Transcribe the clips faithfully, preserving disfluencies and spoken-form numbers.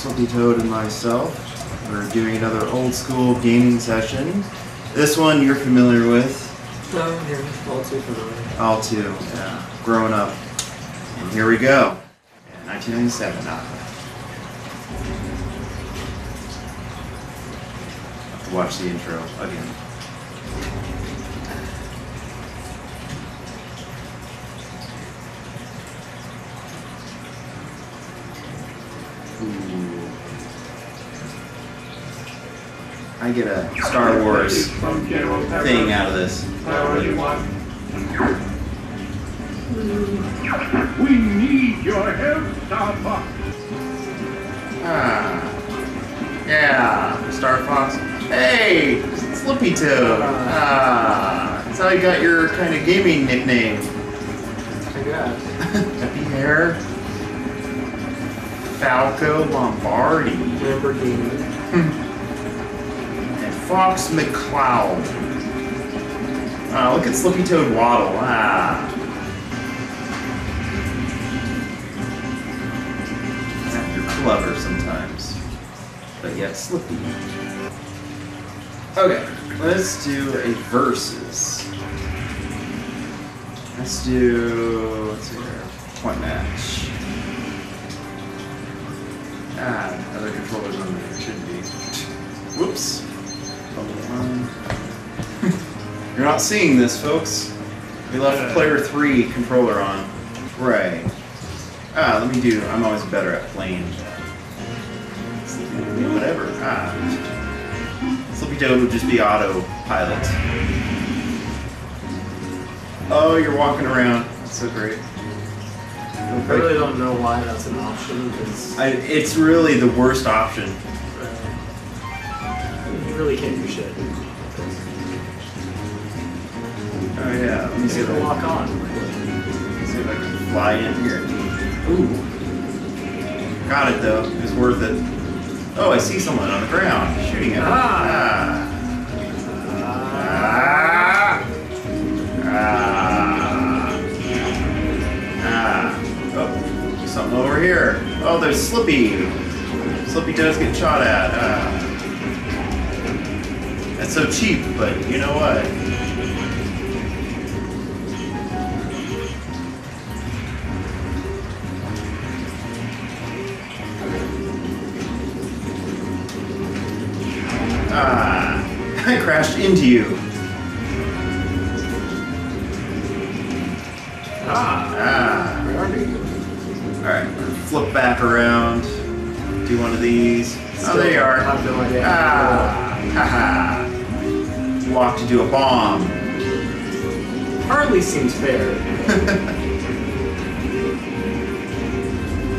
Slippy Toad and myself. We're doing another old school gaming session. This one you're familiar with. No, I'm here. All too familiar. All too, yeah. Growing up. And here we go. Yeah, nineteen ninety-seven, not bad. Have to watch the intro again. I get a Star Wars thing out of this. We need your help, Star Fox. Ah, yeah, Star Fox. Hey, Slippy Toad. Ah, that's how you got your kind of gaming nickname. I guess. Peppy hair. Falco Lombardi. Lamborghini. Fox McCloud. Uh, look at Slippy Toad waddle. Ah. You're clever sometimes, but yet slippy. Okay, let's do a versus. Let's do let's see here. Point match. Ah, other controllers on there shouldn't be. Whoops. You're not seeing this, folks. We left player three controller on. Right. Ah, let me do. I'm always better at playing. Whatever. Ah. Slippy Toad would just be autopilot. Oh, you're walking around. That's so great. I really don't know why that's an option. Cause I, it's really the worst option. Really can't do shit. Oh yeah, let me see if I can lock on. Let's see if I can fly in here. Ooh. Got it though. It was worth it. Oh, I see someone on the ground shooting at me. Ah. Ah. Ah. Ah. Oh, something over here. Oh, there's Slippy. Slippy does get shot at. Ah. That's so cheap, but you know what? Ah, I crashed into you. Ah, ah. Where are you? All right, flip back around. Do one of these. Still, oh, there you are. I feel like I ah, haha. Walk to do a bomb. Hardly seems fair.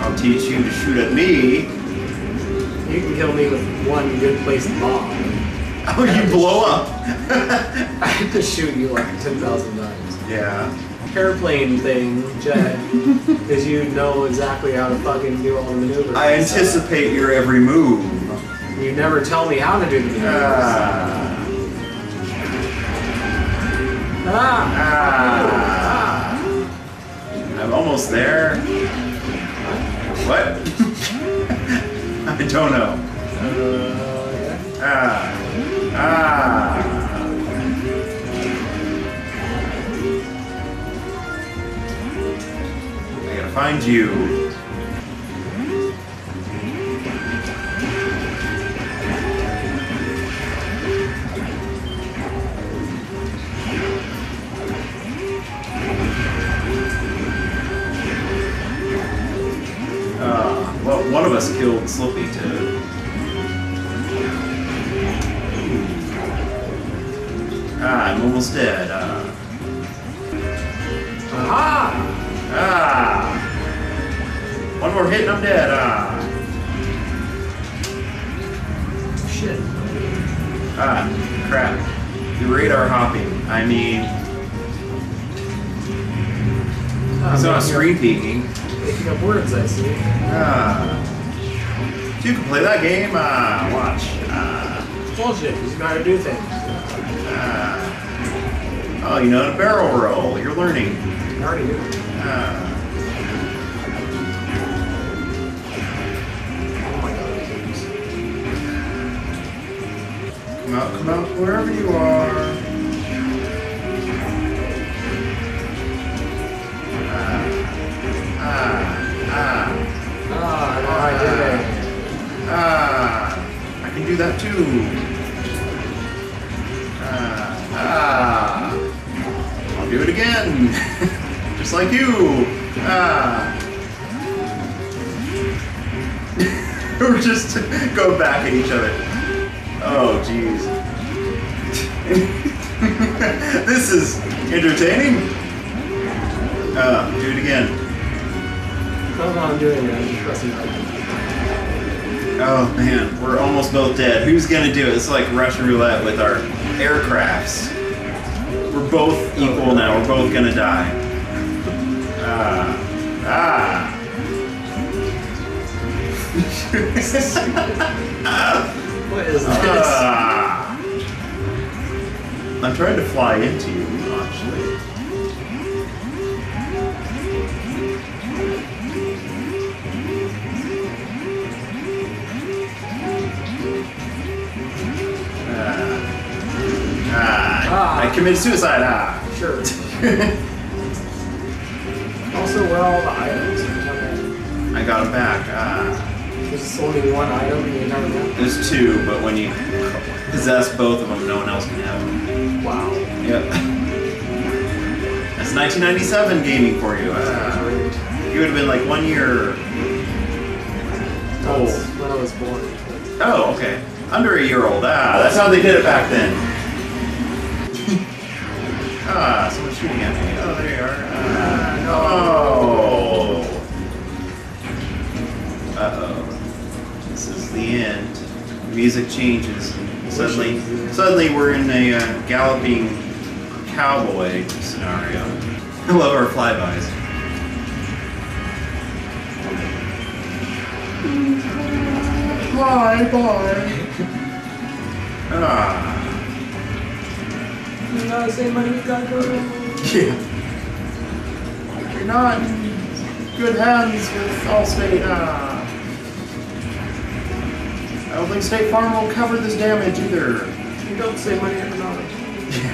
I'll teach you to shoot at me. You can kill me with one good placed bomb. Oh, you blow up! I have to shoot you like ten thousand times. Yeah. Airplane thing, jet, because you know exactly how to fucking do all the maneuvers. I anticipate so. Your every move. You never tell me how to do the maneuvers. Uh, Ah. Ah. I'm almost there. What? I don't know. Uh, ah. Ah. I gotta find you. One of us killed Slippy Toad. Ah, I'm almost dead. Uh. Aha! Ah! One more hit and I'm dead. Ah! Shit. Ah, crap. The radar hopping. I mean, uh, it's not screen peeking. Making up words, I see. Ah. You can play that game, uh, watch. Uh, it's bullshit, because you know how to do things. Uh, oh, you know how to barrel roll. You're learning. I already do. Uh, oh my god. wherever you are. Ah, ah, ah, ah, I did it. Ah, I can do that too. Ah, ah, I'll do it again. Just like you. Ah. We're just go back at each other. Oh, jeez. This is entertaining. Ah, uh, do it again. That's what I'm doing, man. I'm pressing it. Oh man, we're almost both dead. Who's gonna do it? It's like Russian roulette with our aircrafts. We're both equal now. We're both gonna die. Ah, ah. What is this? Ah. I'm trying to fly into you, actually. Ah, I committed suicide, ah. Sure. Also, where are all the items? Okay. I got them back, ah. There's only one item in the entire map? There's two, but when you possess both of them, no one else can have them. Wow. Yep. That's nineteen ninety-seven gaming for you. Ah. You would have been like one year old. That's when I was born. Oh, okay. Under a year old, ah. That's how they did it back then. Ah, someone's shooting at me. Oh, there you are. Uh, no. Uh-oh. This is the end. The music changes. Suddenly, suddenly we're in a uh, galloping cowboy scenario. I love our flybys. Fly, boy. Ah. You're not the same money we got going on. Yeah. You're not in good hands with Allstate. Uh, I don't think State Farm will cover this damage either. You don't save money economics. Yeah.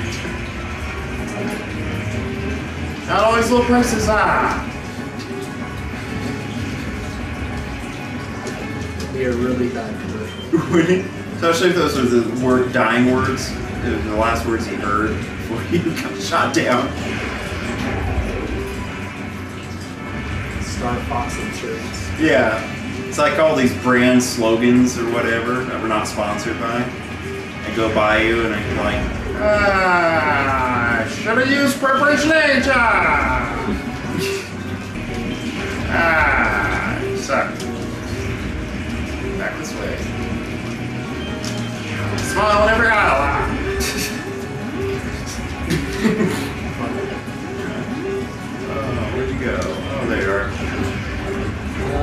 Not always low prices, ah. It'd be a really bad commercial. Would it? Especially if those were the word, dying words. The last words he heard before he got shot down. Star Fox insurance. Yeah. It's like all these brand slogans or whatever that we're not sponsored by. I go by you and I'm like, ah, should have used preparation age. Ah, ah, you suck. Back this way. Smile in every aisle. Ah. uh, where'd you go? Oh, there you are.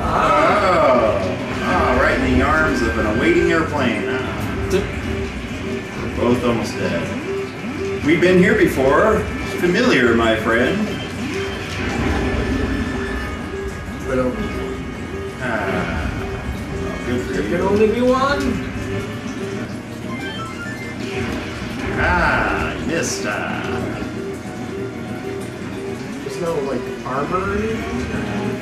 Oh, oh, right in the arms of an awaiting airplane. Oh. We're both almost dead. We've been here before. Familiar, my friend. But only one. Ah, good for you. There can only be one. Ah, I missed. Uh. There's no, like, armor or anything?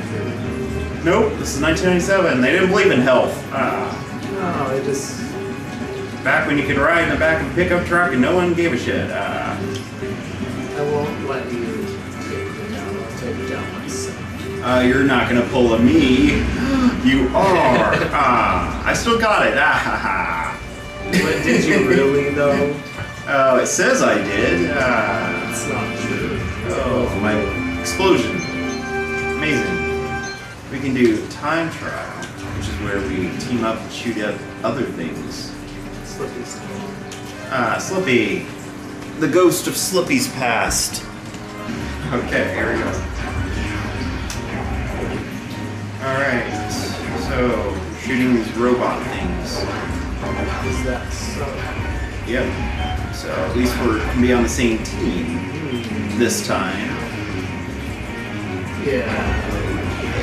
Nope, this is nineteen ninety-seven. They didn't believe in health. Ah. No, they just... Back when you could ride in the back of a pickup truck and no one gave a shit. Ah. I won't let you take me down. I'll take you down myself. Uh, you're not going to pull a me. You are. Ah. I still got it. Ah, ha, ha. But did you really, though? Oh, uh, it says I did. Uh, it's not true. Oh, my explosion. Amazing. We can do time trial, which is where we team up and shoot at other things. Slippy's. Ah, Slippy. The ghost of Slippy's past. Okay, here we go. Alright, so shooting these robot things. Is that so? Yep. So at least we're gonna be on the same team this time. Yeah.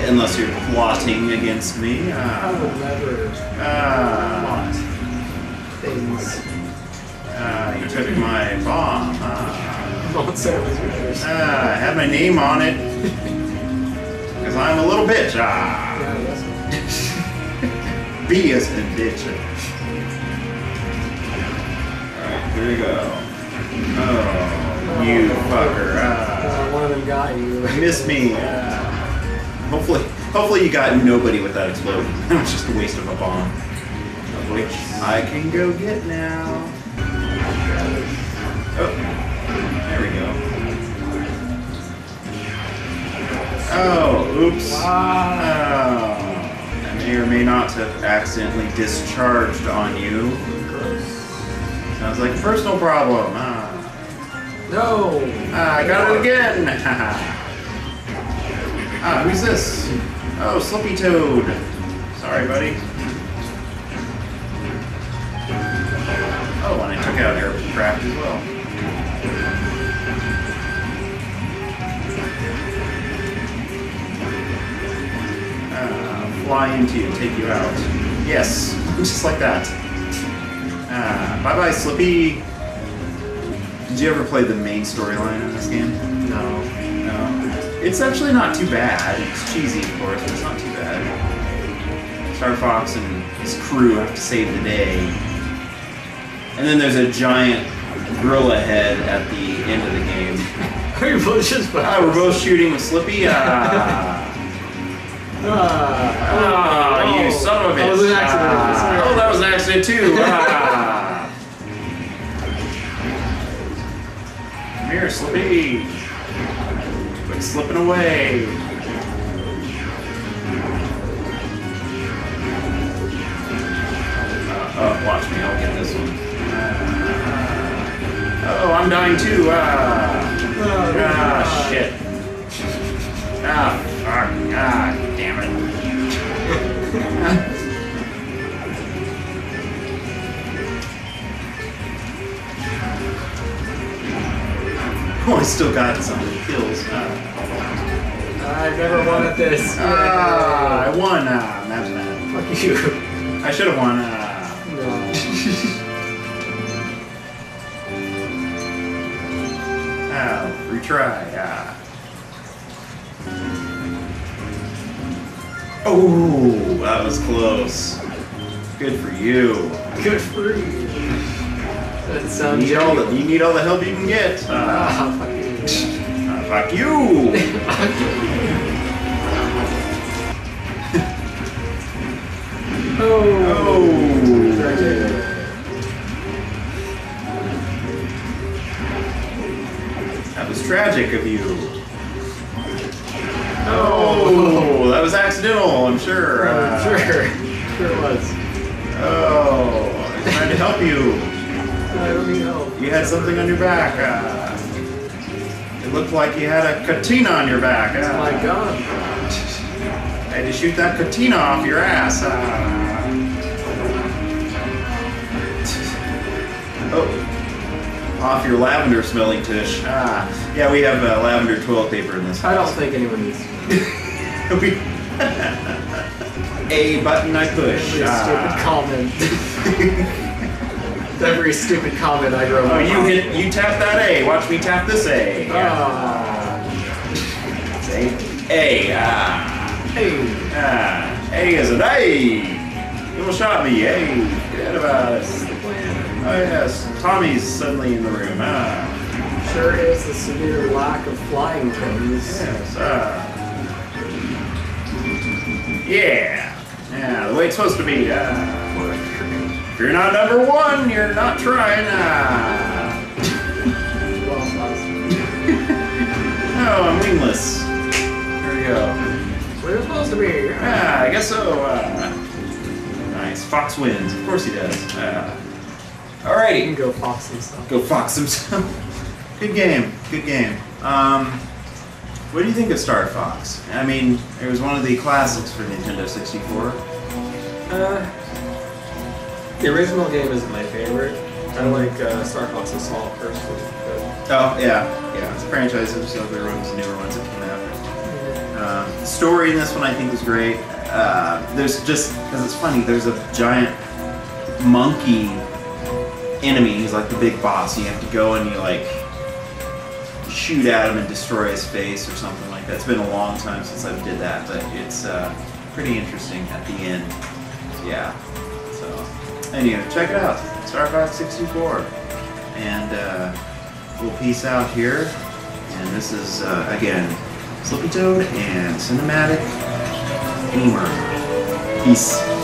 Unless you're plotting against me. Uh, I would never uh, plot things. Uh, Ah, uh, you took my bomb. Ah. Don't say it was yours. Ah, I had my name on it. Because I'm a little bitch. Ah. Yeah, that's B is a bitch. Alright, here we go. Oh, you fucker. Ah. One of them got you. Missed me. Ah. Hopefully, hopefully you got nobody with that explosion. That was just a waste of a bomb. Which I can go get now. Oh, there we go. Oh, oops. Wow. Oh, I may or may not have accidentally discharged on you. Sounds like a personal problem. Ah. No. Ah, I got it again. Ah, who's this? Oh, Slippy Toad. Sorry, buddy. Oh, and I took out aircraft as well. Uh, fly into you, take you out. Yes, just like that. Uh, bye bye, Slippy. Did you ever play the main storyline in this game? No. No. It's actually not too bad. It's cheesy, of course, but it's not too bad. Star Fox and his crew have to save the day. And then there's a giant gorilla head at the end of the game. Are you both just ah, we're both shooting with Slippy. Ah. ah, ah, ah, you son of a bitch. That was an accident. Ah. Oh, that was an accident too. Ah. Come here, Slippy. Quit slipping away. Uh, oh, watch me. I'll get this one. Oh, I'm dying too. Ah, oh, ah shit. Ah, fuck. Ah, damn it. Oh, I still got some kills. Ah. I never won at this. Ah, I won. Ah, that's bad. Fuck you. I should have won. Ah. No. Now, retry. Ah. Oh, that was close. Good for you. Good for you. That sounds you need, all the, you need all the help you can get. Ah, fuck you. Ah, fuck you. Oh. Oh. Was tragic of you. Oh, that was accidental, I'm sure. Oh, uh, sure. Sure it was. Oh, I was trying to help you. I don't need help. You had something on your back. Uh, it looked like you had a katina on your back. Uh, oh my god. I had to shoot that katina off your ass. Uh, oh. Off your lavender smelling tush. Ah, yeah, we have uh, lavender toilet paper in this house. I don't think anyone needs we... A button I push. Every ah. stupid comment. Every stupid comment I wrote. Oh, you hit, you tap that A. Watch me tap this A. Ah. It's A. A. Ah. A. Ah. A is an A. Little shot me. A. Get out of us. Oh yes, Tommy's suddenly in the room. Ah. Sure is the severe lack of flying things. Yes, ah. Yeah. Yeah, the way it's supposed to be. Ah. If you're not number one, you're not trying. Ah. Oh, I'm wingless. There we go. That's what it was supposed to be. Ah, I guess so. Ah. Nice. Fox wins. Of course he does. Ah. Alrighty. You can go Fox himself. Go Fox himself. Good game. Good game. Um, what do you think of Star Fox? I mean, it was one of the classics for Nintendo sixty-four. Uh, the original game isn't my favorite. I like uh, Star Fox Assault first. Oh, yeah. Yeah, it's a franchise of so there was newer ones that came after. Uh, story in this one I think was great. Uh, there's just, because it's funny, there's a giant monkey enemy. He's like the big boss. And you have to go and you like shoot at him and destroy his face or something like that. It's been a long time since I've did that, but it's uh, pretty interesting at the end. Yeah. So anyway, check it out. Star Fox sixty-four. And uh, we'll peace out here. And this is uh, again Slippy Toad and Cinematic Gamers. Peace.